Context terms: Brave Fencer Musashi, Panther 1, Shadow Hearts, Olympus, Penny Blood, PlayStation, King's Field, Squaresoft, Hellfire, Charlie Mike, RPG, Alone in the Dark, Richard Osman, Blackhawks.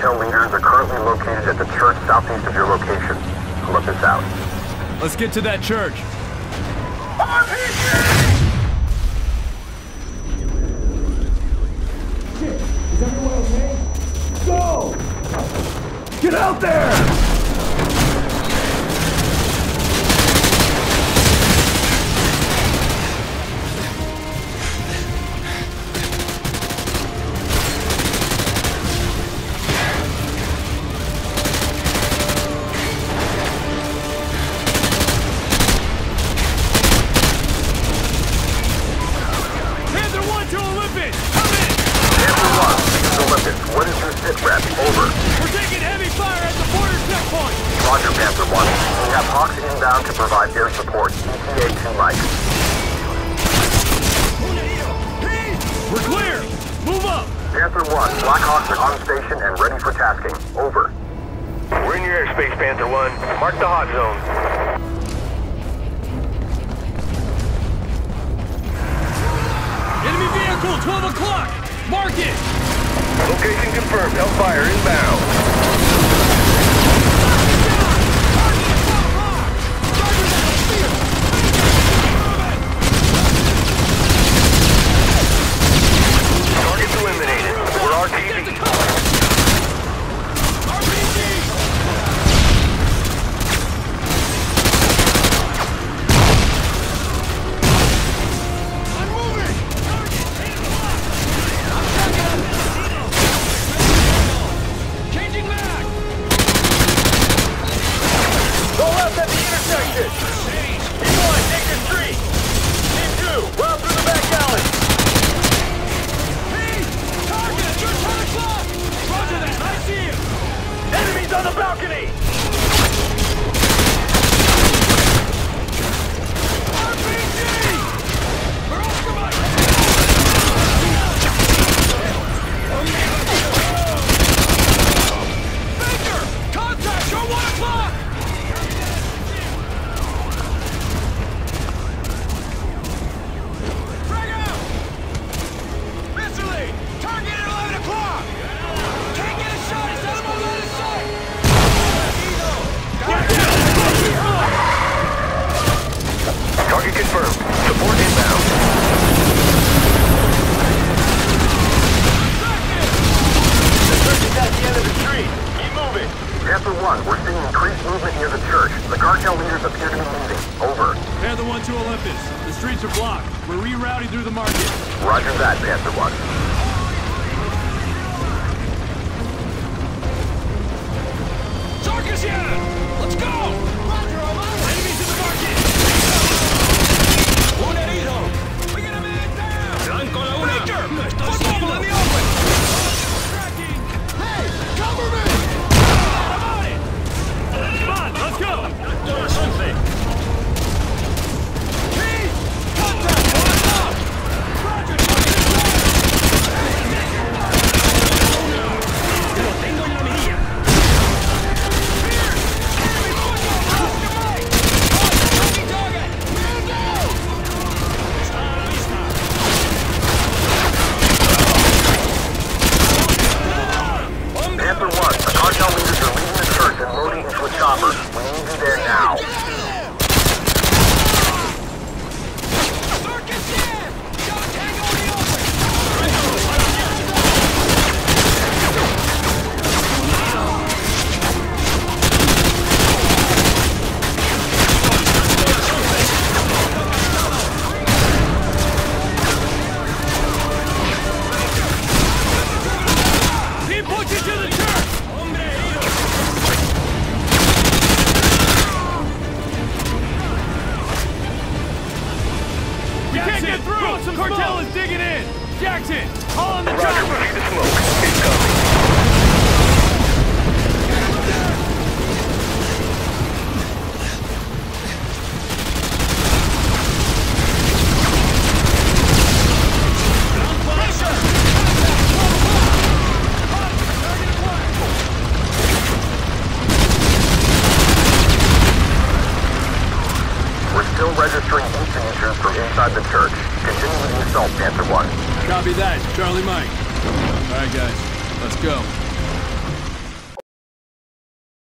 cartel leaders are currently located at the church southeast of your location. Olympus out. Let's get to that church. RPG! Shit, is everyone okay? Go! Get out there! Panther 1, Blackhawks are on station and ready for tasking. Over. We're in your airspace, Panther 1. Mark the hot zone. Enemy vehicle, 12 o'clock! Mark it! Location confirmed. Hellfire inbound. Copy that, Charlie Mike. All right, guys, let's go.